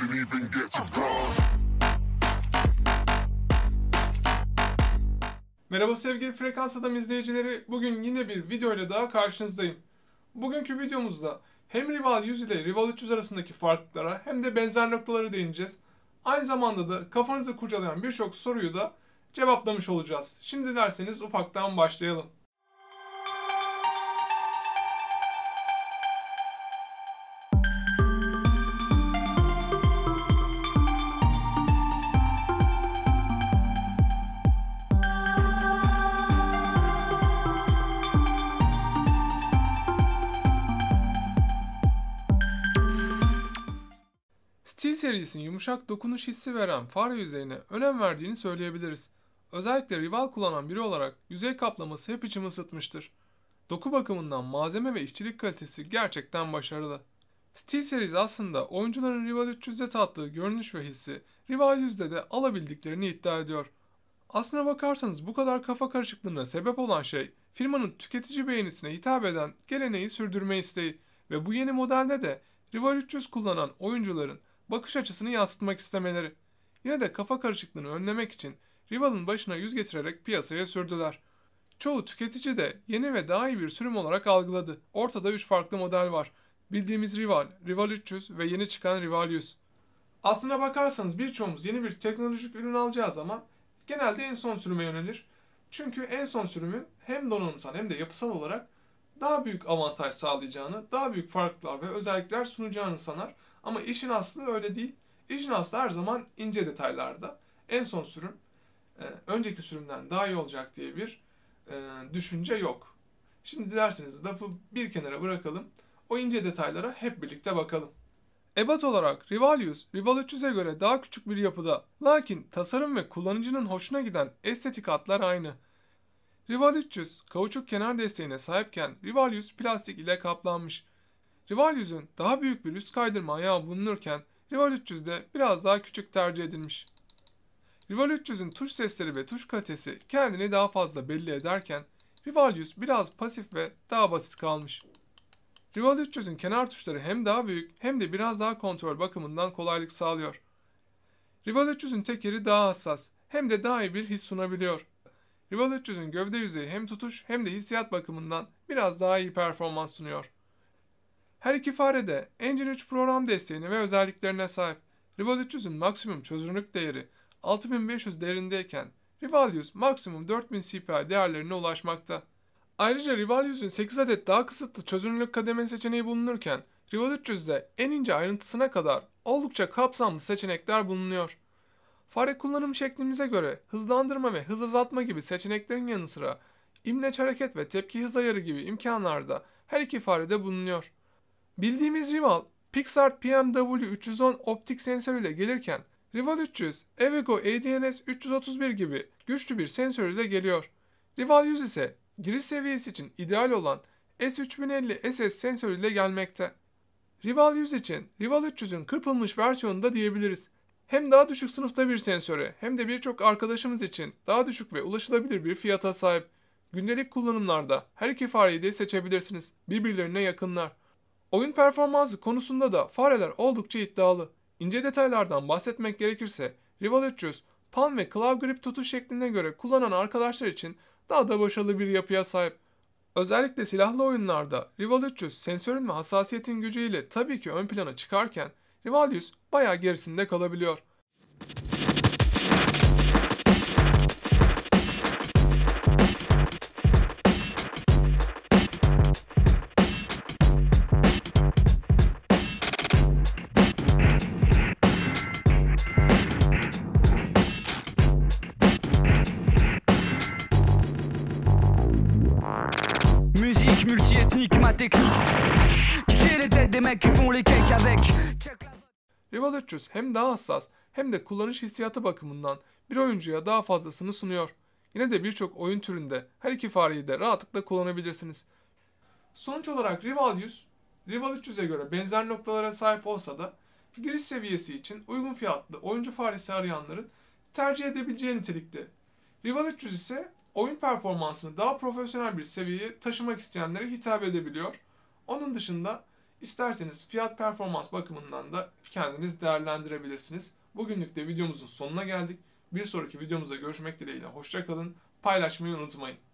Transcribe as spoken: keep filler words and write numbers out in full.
didn't even get to cross. Merhaba sevgili Frekans Adam izleyicileri, bugün yine bir video ile daha karşınızdayım. Bugünkü videomuzda hem Rival yüz ile Rival üç yüz arasındaki farklılıklara hem de benzer noktaları değineceğiz. Aynı zamanda da kafanızı kurcalayan birçok soruyu da cevaplamış olacağız. Şimdi derseniz ufaktan başlayalım. SteelSeries'in yumuşak dokunuş hissi veren far yüzeyine önem verdiğini söyleyebiliriz. Özellikle Rival kullanan biri olarak yüzey kaplaması hep içimi ısıtmıştır. Doku bakımından malzeme ve işçilik kalitesi gerçekten başarılı. SteelSeries aslında oyuncuların Rival üç yüzde tattığı görünüş ve hissi Rival yüzde de alabildiklerini iddia ediyor. Aslına bakarsanız bu kadar kafa karışıklığına sebep olan şey firmanın tüketici beğenisine hitap eden geleneği sürdürme isteği ve bu yeni modelde de Rival üç yüz kullanan oyuncuların bakış açısını yansıtmak istemeleri. Yine de kafa karışıklığını önlemek için Rival'ın başına yüz getirerek piyasaya sürdüler. Çoğu tüketici de yeni ve daha iyi bir sürüm olarak algıladı. Ortada üç farklı model var. Bildiğimiz Rival, Rival üç yüz ve yeni çıkan Rival yüz. Aslına bakarsanız birçoğumuz yeni bir teknolojik ürün alacağı zaman genelde en son sürüme yönelir. Çünkü en son sürümün hem donanımsal hem de yapısal olarak daha büyük avantaj sağlayacağını, daha büyük farklar ve özellikler sunacağını sanar. Ama işin aslı öyle değil. İşin aslı her zaman ince detaylarda. En son sürüm, önceki sürümden daha iyi olacak diye bir düşünce yok. Şimdi dilerseniz lafı bir kenara bırakalım. O ince detaylara hep birlikte bakalım. Ebat olarak Rival yüz, Rival üç yüze göre daha küçük bir yapıda. Lakin tasarım ve kullanıcının hoşuna giden estetik hatlar aynı. Rival üç yüz, kauçuk kenar desteğine sahipken Rival yüz plastik ile kaplanmış. Rival yüzün daha büyük bir üst kaydırma ayağı bulunurken Rival üç yüzde biraz daha küçük tercih edilmiş. Rival üç yüzün tuş sesleri ve tuş kalitesi kendini daha fazla belli ederken Rival yüz biraz pasif ve daha basit kalmış. Rival üç yüzün kenar tuşları hem daha büyük hem de biraz daha kontrol bakımından kolaylık sağlıyor. Rival üç yüzün tekeri daha hassas hem de daha iyi bir his sunabiliyor. Rival üç yüzün gövde yüzeyi hem tutuş hem de hissiyat bakımından biraz daha iyi performans sunuyor. Her iki fare de Engine üç program desteğine ve özelliklerine sahip. Rival üç yüzün maksimum çözünürlük değeri altı bin beş yüz değerindeyken Rival yüz maksimum dört bin C P I değerlerine ulaşmakta. Ayrıca Rival yüzün sekiz adet daha kısıtlı çözünürlük kademeli seçeneği bulunurken Rival üç yüzde en ince ayrıntısına kadar oldukça kapsamlı seçenekler bulunuyor. Fare kullanım şeklimize göre hızlandırma ve hız azaltma gibi seçeneklerin yanı sıra imleç hareket ve tepki hız ayarı gibi imkanlarda her iki farede bulunuyor. Bildiğimiz Rival, Pixart P M W üç yüz on optik sensörüyle gelirken Rival üç yüz, Evego A D N S üç yüz otuz bir gibi güçlü bir sensörüyle geliyor. Rival yüz ise giriş seviyesi için ideal olan S üç bin elli S S sensörüyle gelmekte. Rival yüz için Rival üç yüzün kırpılmış versiyonu da diyebiliriz. Hem daha düşük sınıfta bir sensöre hem de birçok arkadaşımız için daha düşük ve ulaşılabilir bir fiyata sahip. Gündelik kullanımlarda her iki fareyi de seçebilirsiniz. Birbirlerine yakınlar. Oyun performansı konusunda da fareler oldukça iddialı. İnce detaylardan bahsetmek gerekirse Rival üç yüz, pan ve klav grip tutuş şekline göre kullanan arkadaşlar için daha da başarılı bir yapıya sahip. Özellikle silahlı oyunlarda Rival üç yüz sensörün ve hassasiyetin gücüyle tabii ki ön plana çıkarken Rival yüz bayağı gerisinde kalabiliyor. Rival üç yüz hem daha hassas hem de kullanış hissiyatı bakımından bir oyuncuya daha fazlasını sunuyor. Yine de birçok oyun türünde her iki fareyi de rahatlıkla kullanabilirsiniz. Sonuç olarak Rival yüz, Rival üç yüze göre benzer noktalara sahip olsa da giriş seviyesi için uygun fiyatlı oyuncu faresi arayanların tercih edebileceği nitelikte. Rival üç yüz ise oyun performansını daha profesyonel bir seviyeye taşımak isteyenlere hitap edebiliyor. Onun dışında İsterseniz fiyat performans bakımından da kendiniz değerlendirebilirsiniz. Bugünlük de videomuzun sonuna geldik. Bir sonraki videomuzda görüşmek dileğiyle hoşça kalın. Paylaşmayı unutmayın.